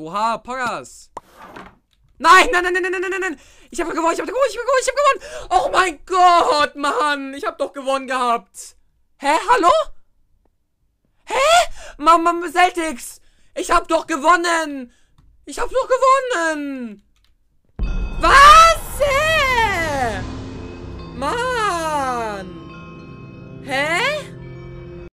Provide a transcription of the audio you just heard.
Oha, Poggers. Nein, nein, nein, nein, nein, nein, nein. Ich habe gewonnen, ich habe gewonnen, ich habe gewonnen, ich habe gewonnen. Oh mein Gott, Mann. Ich habe doch gewonnen gehabt. Hä, hallo? Hä? Mama, Celtics. Ich habe doch gewonnen. Ich habe doch gewonnen.